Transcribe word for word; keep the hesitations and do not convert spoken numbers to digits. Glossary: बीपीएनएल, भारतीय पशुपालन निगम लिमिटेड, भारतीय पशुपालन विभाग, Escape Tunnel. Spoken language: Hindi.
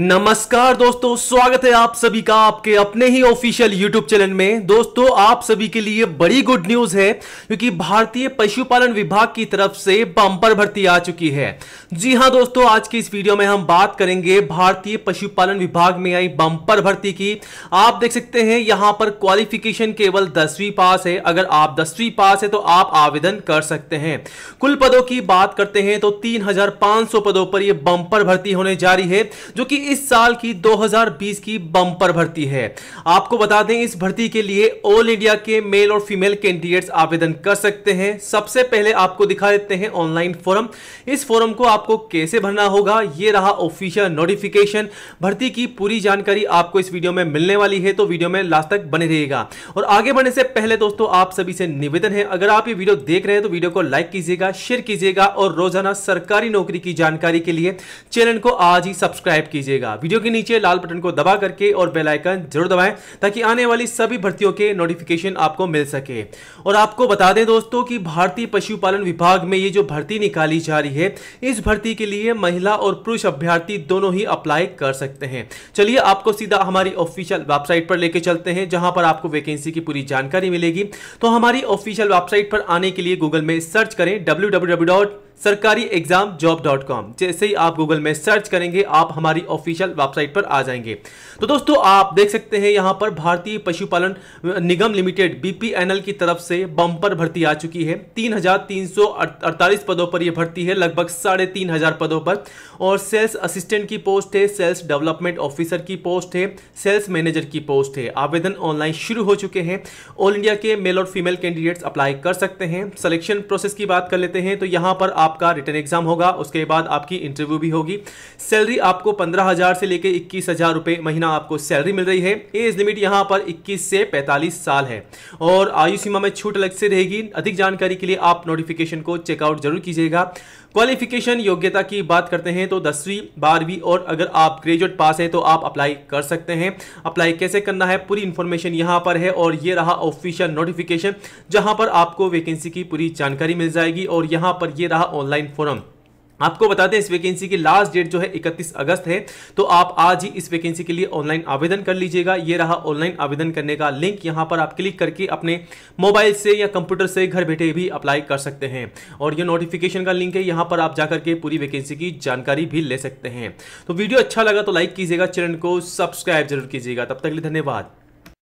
नमस्कार दोस्तों, स्वागत है आप सभी का आपके अपने ही ऑफिशियल यूट्यूब चैनल में। दोस्तों, आप सभी के लिए बड़ी गुड न्यूज है क्योंकि भारतीय पशुपालन विभाग की तरफ से बम्पर भर्ती आ चुकी है। जी हां दोस्तों, आज की इस वीडियो में हम बात करेंगे भारतीय पशुपालन विभाग में आई बम्पर भर्ती की। आप देख सकते हैं यहां पर क्वालिफिकेशन केवल दसवीं पास है। अगर आप दसवीं पास है तो आप आवेदन कर सकते हैं। कुल पदों की बात करते हैं तो तीन हजार पांच सौ पदों पर यह बम्पर भर्ती होने जा रही है, जो कि इस साल की दो हजार बीस की बम्पर भर्ती है। आपको बता दें, इस भर्ती के लिए ऑल इंडिया के मेल और फीमेल कैंडिडेट्स आवेदन कर सकते हैं। सबसे पहले आपको दिखा देते हैं ऑनलाइन फॉर्म। इस फॉर्म को आपको कैसे भरना होगा, ये रहा ऑफिशियल नोटिफिकेशन। भर्ती की पूरी जानकारी आपको इस वीडियो में मिलने वाली है, तो वीडियो में लास्ट तक बने रहिएगा। और आगे बढ़ने से पहले दोस्तों, आप सभी से निवेदन है, अगर आप ये वीडियो देख रहे हैं तो वीडियो को लाइक कीजिएगा, शेयर कीजिएगा और रोजाना सरकारी नौकरी की जानकारी के लिए चैनल को आज ही सब्सक्राइब कीजिएगा। वीडियो के नीचे लाल बटन को दबा करके और बेल आइकन जरूर दबाएं ताकि आने वाली सभी भर्तियों के नोटिफिकेशन आपको मिल सके। और आपको बता दें दोस्तों कि भारतीय पशुपालन विभाग में ये जो भर्ती निकाली जा रही है, इस भर्ती के लिए महिला और पुरुष अभ्यर्थी दोनों ही अप्लाई कर सकते हैं। चलिए आपको सीधा हमारी ऑफिशियल वेबसाइट पर लेके चलते हैं, जहां पर आपको वैकेंसी की पूरी जानकारी मिलेगी। तो हमारी ऑफिशियल वेबसाइट पर आने के लिए गूगल में सर्च करें डब्ल्यू डब्ल्यू डब्ल्यू डॉट सरकारी एग्जाम जॉब डॉट कॉम। जैसे ही आप गूगल में सर्च करेंगे आप हमारी ऑफिशियल वेबसाइट पर आ जाएंगे। तो दोस्तों, आप देख सकते हैं यहां पर भारतीय पशुपालन निगम लिमिटेड B P N L की तरफ से बम्पर भर्ती आ चुकी है। तीन हजार तीन सौ अड़तालीस पदों पर यह भर्ती है, लगभग साढ़े तीन हजार पदों पर। और सेल्स असिस्टेंट की पोस्ट है, सेल्स डेवलपमेंट ऑफिसर की पोस्ट है, सेल्स मैनेजर की पोस्ट है। आवेदन ऑनलाइन शुरू हो चुके हैं। ऑल इंडिया के मेल और फीमेल कैंडिडेट्स अप्लाई कर सकते हैं। सिलेक्शन प्रोसेस की बात कर लेते हैं तो यहां पर आपका रिटन एग्जाम होगा, उसके बाद आपकी इंटरव्यू भी होगी। सैलरी आपको पंद्रह हजार से लेके इक्कीस हजार रुपए महीना आपको सैलरी मिल रही है। एज लिमिट यहां पर इक्कीस से पैंतालीस साल है और आयु सीमा में छूट अलग से रहेगी। अधिक जानकारी के लिए आप नोटिफिकेशन को चेकआउट जरूर कीजिएगा। क्वालिफिकेशन योग्यता की बात करते हैं तो दसवीं, बारहवीं और अगर आप ग्रेजुएट पास है तो आप अप्लाई कर सकते हैं। अप्लाई कैसे करना है, पूरी इंफॉर्मेशन यहां पर है। और ये रहा ऑफिशियल नोटिफिकेशन, जहां पर आपको वैकेंसी की पूरी जानकारी मिल जाएगी। और यहां पर ये रहा ऑनलाइन फॉर्म। आपको बता दें, इस वैकेंसी की लास्ट डेट जो है इकतीस अगस्त है, तो आप आज ही इस वैकेंसी के लिए ऑनलाइन आवेदन कर लीजिएगा। ये रहा ऑनलाइन आवेदन करने का लिंक, यहाँ पर आप क्लिक करके अपने मोबाइल से या कंप्यूटर से घर बैठे भी अप्लाई कर सकते हैं। और ये नोटिफिकेशन का लिंक है, यहाँ पर आप जाकर के पूरी वैकेंसी की जानकारी भी ले सकते हैं। तो वीडियो अच्छा लगा तो लाइक कीजिएगा, चैनल को सब्सक्राइब जरूर कीजिएगा। तब तक के लिए धन्यवाद।